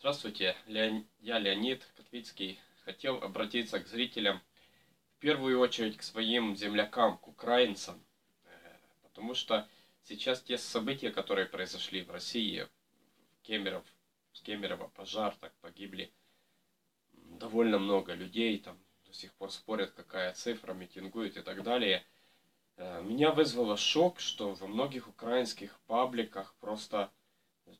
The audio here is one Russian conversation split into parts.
Здравствуйте, я Леонид Котвицкий. Хотел обратиться к зрителям, в первую очередь к своим землякам, к украинцам, потому что сейчас те события, которые произошли в России, с Кемерово пожар, так погибли довольно много людей, там до сих пор спорят, какая цифра, митингуют и так далее. Меня вызвало шок, что во многих украинских пабликах просто,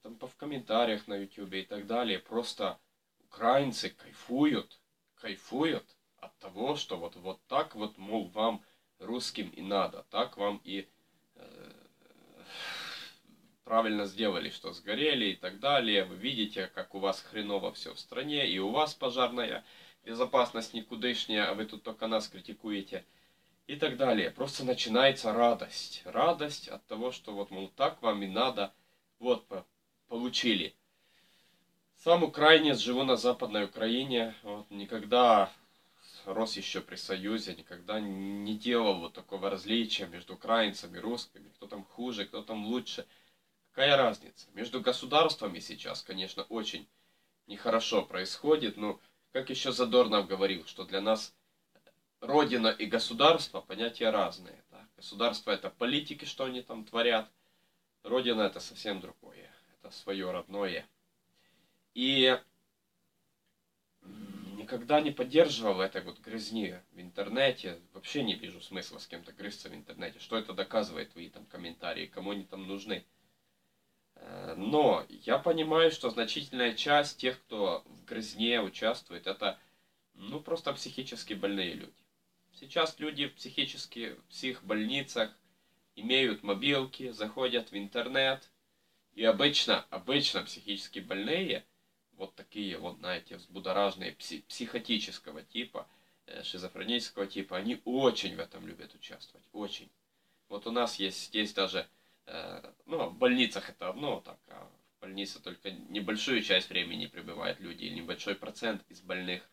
там в комментариях на ютубе и так далее, просто украинцы кайфуют от того, что вот так вот, мол, вам русским и надо, так вам и правильно сделали, что сгорели и так далее. Вы видите, как у вас хреново все в стране, и у вас пожарная безопасность никудышняя, а вы тут только нас критикуете. И так далее. Просто начинается радость. Радость от того, что вот, мол, так вам и надо. Вот, получили. Сам украинец, живу на Западной Украине. Вот, никогда, рос еще при Союзе, никогда не делал вот такого различия между украинцами и русскими. Кто там хуже, кто там лучше. Какая разница? Между государствами сейчас, конечно, очень нехорошо происходит. Но, как еще Задорнов говорил, что для нас Родина и государство — понятия разные. Да? Государство — это политики, что они там творят. Родина — это совсем другое. Это свое родное. И никогда не поддерживал этой вот грязни в интернете. Вообще не вижу смысла с кем-то грызться в интернете. Что это доказывает, твои там комментарии, кому они там нужны. Но я понимаю, что значительная часть тех, кто в грязне участвует, это просто психически больные люди. Сейчас люди в психбольницах имеют мобилки, заходят в интернет. И обычно психически больные, вот такие вот, знаете, взбудораженные, психотического типа, шизофренического типа, они очень в этом любят участвовать, очень. Вот у нас есть здесь даже, в больницах это одно, так, а в больнице только небольшую часть времени пребывают люди, и небольшой процент из больных.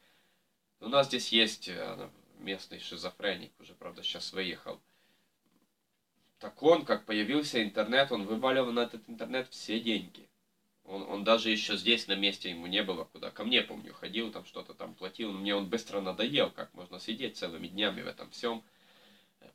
У нас здесь есть местный шизофреник, уже, правда, сейчас выехал. Так он, как появился интернет, он вываливал на этот интернет все деньги. Он даже еще здесь на месте, ему не было куда. Ко мне, помню, ходил, там что-то там платил. Мне он быстро надоел, как можно сидеть целыми днями в этом всем.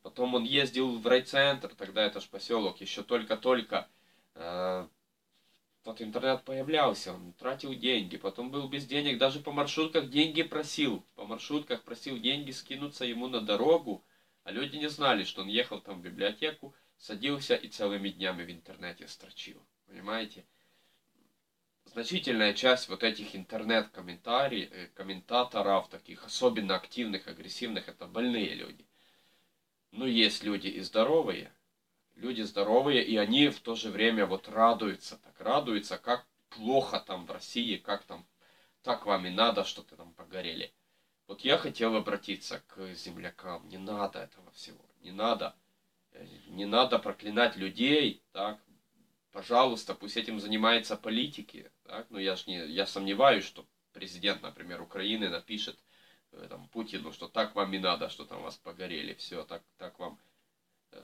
Потом он ездил в райцентр, тогда это ж поселок, еще только-только тот интернет появлялся, он тратил деньги, потом был без денег, даже по маршрутках деньги просил. По маршрутках просил деньги скинуться ему на дорогу, а люди не знали, что он ехал там в библиотеку, садился и целыми днями в интернете строчил. Понимаете? Значительная часть вот этих интернет-комментаторов, таких особенно активных, агрессивных, это больные люди. Но есть люди и здоровые. Люди здоровые, и они в то же время вот радуются, так радуются, как плохо там в России, как там так вам и надо, что ты там погорели. Вот я хотел обратиться к землякам, не надо этого всего, не надо проклинать людей, так, пожалуйста, пусть этим занимаются политики, так, но я сомневаюсь, что президент, например, Украины напишет там Путину, что так вам и надо, что там вас погорели, все, так вам в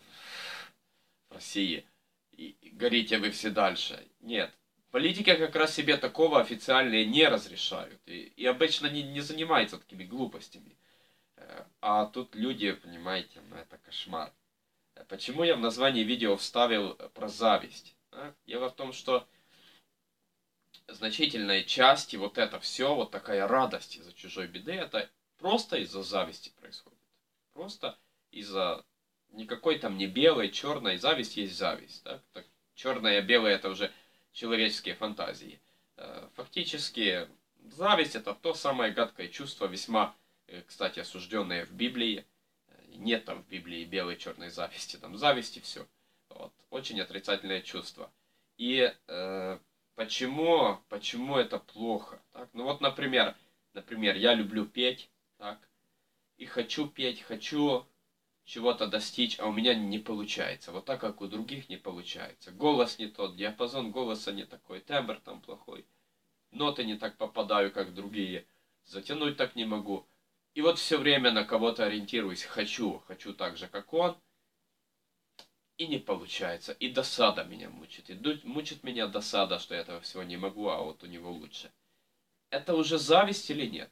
России, и горите вы все дальше. Нет, политики как раз себе такого официально не разрешают. И обычно не занимаются такими глупостями. А тут люди, понимаете, это кошмар. Почему я в названии видео вставил про зависть? Дело в том, что значительная часть, и вот это все, вот такая радость из-за чужой беды, это просто из-за зависти происходит. Просто из-за... Никакой там не белой, черной. Зависть есть зависть. Да? Так, черная, белая — это уже человеческие фантазии. Фактически, зависть — это то самое гадкое чувство, весьма, кстати, осужденное в Библии. Нет там в Библии белой, черной зависти. Там зависть и все. Вот. Очень отрицательное чувство. И почему это плохо? Так? Ну вот, например, я люблю петь. Так? И хочу петь, хочу чего-то достичь, а у меня не получается. Вот так, как у других, не получается. Голос не тот, диапазон голоса не такой, тембр там плохой. Ноты не так попадаю, как другие. Затянуть так не могу. И вот все время на кого-то ориентируюсь. Хочу так же, как он. И не получается. И досада меня мучит. И мучит меня досада, что я этого всего не могу, а вот у него лучше. Это уже зависть или нет?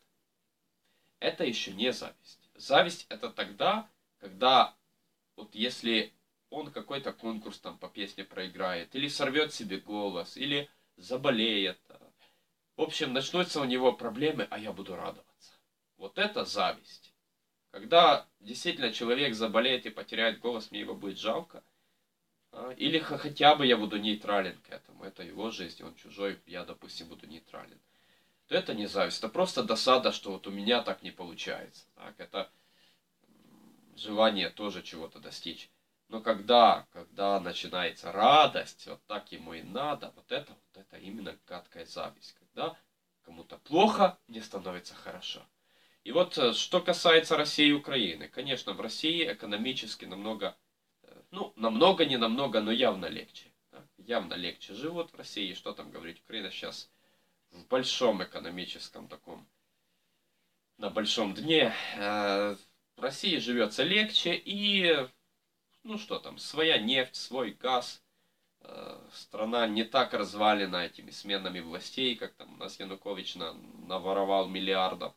Это еще не зависть. Зависть это тогда, когда вот если он какой-то конкурс там по песне проиграет, или сорвет себе голос, или заболеет. В общем, начнутся у него проблемы, а я буду радоваться. Вот это зависть. Когда действительно человек заболеет и потеряет голос, мне его будет жалко. Или хотя бы я буду нейтрален к этому. Это его жизнь, он чужой, я, допустим, буду нейтрален. То это не зависть, это просто досада, что вот у меня так не получается. Так, это желание тоже чего-то достичь. Но когда начинается радость, вот так ему и надо, вот это именно гадкая зависть. Когда кому-то плохо, мне становится хорошо. И вот что касается России и Украины. Конечно, в России экономически намного, но явно легче. Да? Явно легче живут в России. Что там говорить, Украина сейчас в большом экономическом таком, на большом дне. В России живется легче и... Ну что там, своя нефть, свой газ, страна не так развалена этими сменами властей, как там у нас Янукович наворовал миллиардов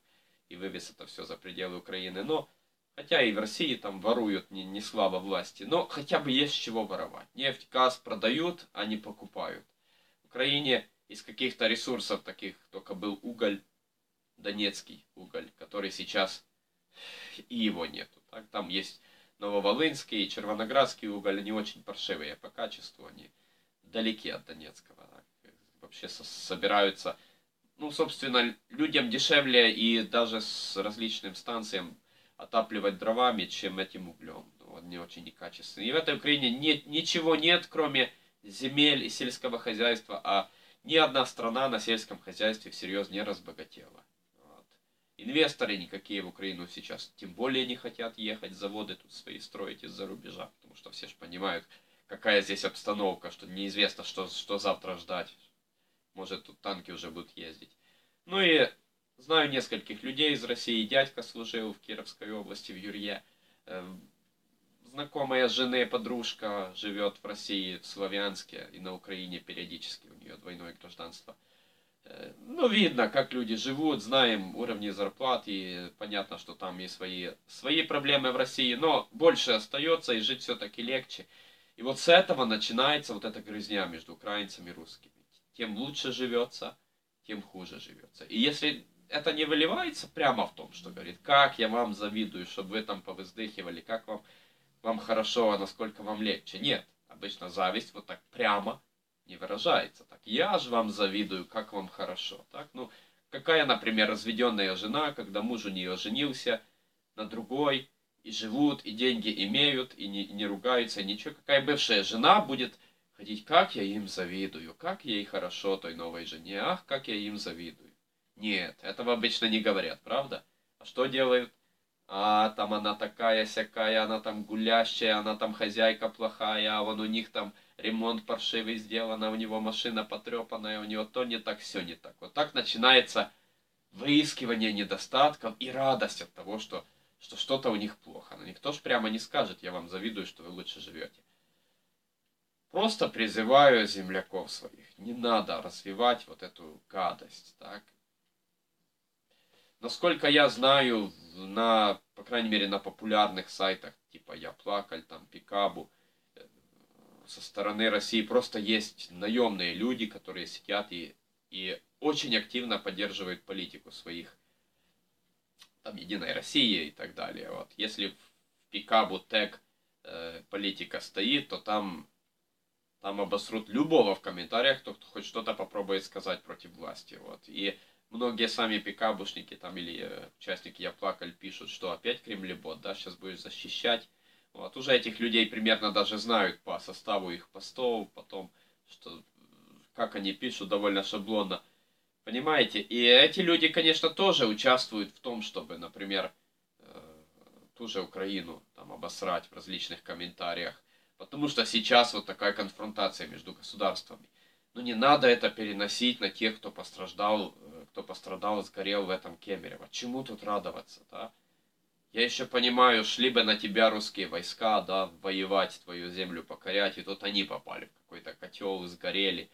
и вывез это все за пределы Украины. Но, хотя и в России там воруют не слабо власти, но хотя бы есть чего воровать. Нефть, газ продают, а не покупают. В Украине из каких-то ресурсов таких только был уголь, донецкий уголь, который сейчас и его нету. Так, там есть... Нововолынский и Червоноградский уголь, они очень паршивые по качеству, они далеки от Донецкого. Вообще собираются, собственно, людям дешевле и даже с различным станциям отапливать дровами, чем этим углем. Они очень некачественные. И в этой Украине ничего нет, кроме земель и сельского хозяйства, а ни одна страна на сельском хозяйстве всерьез не разбогатела. Инвесторы никакие в Украину сейчас тем более не хотят ехать, заводы тут свои строить из-за рубежа, потому что все же понимают, какая здесь обстановка, что неизвестно, что завтра ждать. Может, тут танки уже будут ездить. Ну и знаю нескольких людей из России, дядька служил в Кировской области, в Юрье. Знакомая жены, подружка живет в России, в Славянске и на Украине периодически, у нее двойное гражданство. Видно, как люди живут, знаем уровни зарплат, и понятно, что там есть свои проблемы в России, но больше остается, и жить все-таки легче. И вот с этого начинается вот эта грызня между украинцами и русскими. Тем лучше живется, тем хуже живется. И если это не выливается прямо в том, что говорит, как я вам завидую, чтобы вы там повыздыхивали, как вам хорошо, а насколько вам легче. Нет, обычно зависть вот так прямо не выражается так. Я же вам завидую, как вам хорошо. Так, какая, например, разведенная жена, когда муж у нее женился на другой, и живут, и деньги имеют, и не ругаются, и ничего. Какая бывшая жена будет ходить, как я им завидую, как ей хорошо той новой жене, ах, как я им завидую. Нет, этого обычно не говорят, правда? А что делают? А, там она такая-сякая, она там гулящая, она там хозяйка плохая, а вон у них там... Ремонт паршивый сделан, а у него машина потрепанная, у него то не так, все не так. Вот так начинается выискивание недостатков и радость от того, что что-то у них плохо. Но никто ж прямо не скажет, я вам завидую, что вы лучше живете. Просто призываю земляков своих, не надо развивать вот эту гадость. Так? Насколько я знаю, по крайней мере на популярных сайтах, типа Яплакаль, там пикабу, со стороны России просто есть наемные люди, которые сидят и очень активно поддерживают политику своих, там, Единой России и так далее. Вот. Если в пикабу тег политика стоит, то там обосрут любого в комментариях, кто хоть что-то попробует сказать против власти. Вот. И многие сами пикабушники там, или участники Яплакаль пишут, что опять Кремлебот, да, сейчас будешь защищать. Вот, уже этих людей примерно даже знают по составу их постов, потом, как они пишут, довольно шаблонно. Понимаете? И эти люди, конечно, тоже участвуют в том, чтобы, например, ту же Украину там обосрать в различных комментариях. Потому что сейчас вот такая конфронтация между государствами. Но не надо это переносить на тех, кто пострадал, сгорел в этом Кемерово. Чему тут радоваться, да? Я еще понимаю, шли бы на тебя русские войска, да, воевать, твою землю покорять, и тут они попали в какой-то котел, сгорели.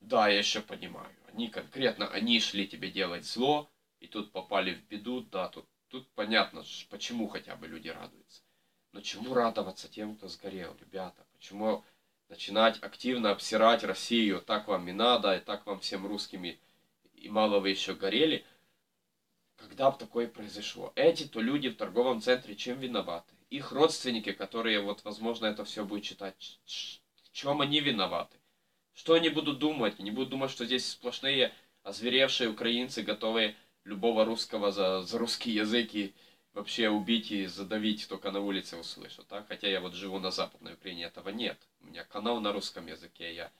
Да, я еще понимаю. Они конкретно, они шли тебе делать зло, и тут попали в беду, да, тут понятно, почему хотя бы люди радуются. Но чему радоваться тем, кто сгорел, ребята? Почему начинать активно обсирать Россию, так вам и надо, и так вам всем русскими, и мало вы еще горели? Когда бы такое произошло? Эти-то люди в торговом центре чем виноваты? Их родственники, которые, вот, возможно, это все будет читать, в чем они виноваты? Что они будут думать? Они будут думать, что здесь сплошные озверевшие украинцы, готовые любого русского за русский язык и вообще убить и задавить, только на улице услышу. Так? Хотя я вот живу на Западной Украине, этого нет. У меня канал на русском языке.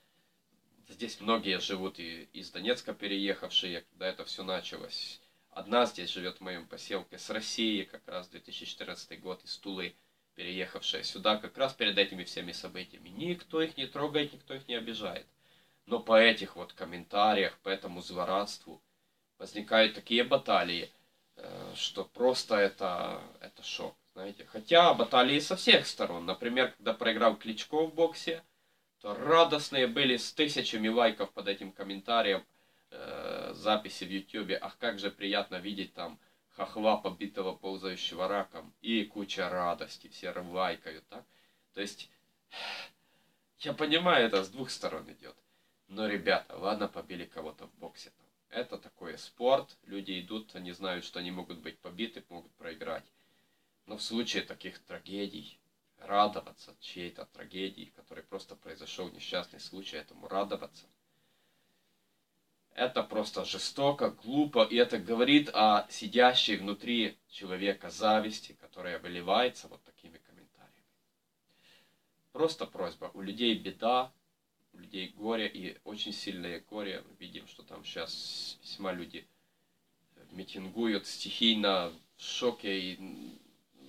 Здесь многие живут и из Донецка переехавшие, когда это все началось. Одна здесь живет в моем поселке с России, как раз 2014 год, из Тулы, переехавшая сюда, как раз перед этими всеми событиями. Никто их не трогает, никто их не обижает. Но по этих вот комментариях, по этому злорадству возникают такие баталии, что просто это шок, знаете. Хотя баталии со всех сторон. Например, когда проиграл Кличко в боксе, то радостные были с тысячами лайков под этим комментарием, записи в ютюбе, ах, как же приятно видеть там хохла, побитого, ползающего раком, и куча радости, все лайкают, так? То есть, я понимаю, это с двух сторон идет, но, ребята, ладно, побили кого-то в боксе, там. Это такой спорт, люди идут, они знают, что они могут быть побиты, могут проиграть, но в случае таких трагедий, радоваться чьей-то трагедии, которой просто произошел несчастный случай, этому радоваться, это просто жестоко, глупо, и это говорит о сидящей внутри человека зависти, которая выливается вот такими комментариями. Просто просьба. У людей беда, у людей горе, и очень сильное горе. Мы видим, что там сейчас весьма люди митингуют стихийно, в шоке, и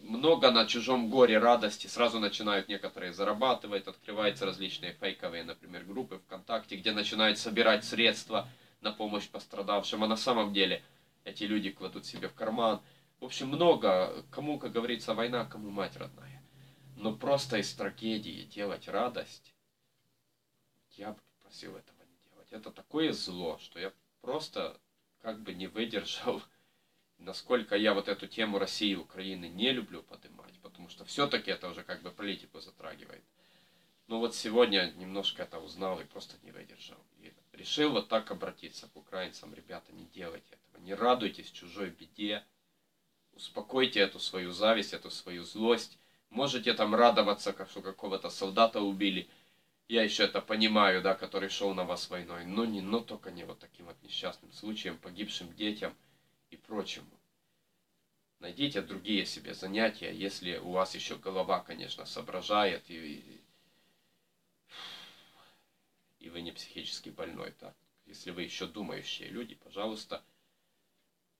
много на чужом горе радости. Сразу начинают некоторые зарабатывать, открываются различные фейковые, например, группы ВКонтакте, где начинают собирать средства на помощь пострадавшим, а на самом деле эти люди кладут себе в карман. В общем, много, кому, как говорится, война, кому мать родная. Но просто из трагедии делать радость, я бы просил этого не делать. Это такое зло, что я просто как бы не выдержал, насколько я вот эту тему России и Украины не люблю поднимать, потому что все-таки это уже как бы политику затрагивает. Но вот сегодня немножко это узнал и просто не выдержал. И решил вот так обратиться к украинцам. Ребята, не делайте этого. Не радуйтесь чужой беде. Успокойте эту свою зависть, эту свою злость. Можете там радоваться, как что какого-то солдата убили. Я еще это понимаю, да, который шел на вас войной. Но только не вот таким вот несчастным случаем, погибшим детям и прочему. Найдите другие себе занятия, если у вас еще голова, конечно, соображает и вы не психически больной, так? Если вы еще думающие люди, пожалуйста,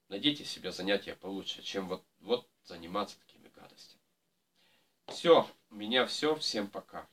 найдите себе занятия получше, чем вот заниматься такими гадостями. Все, у меня все, всем пока.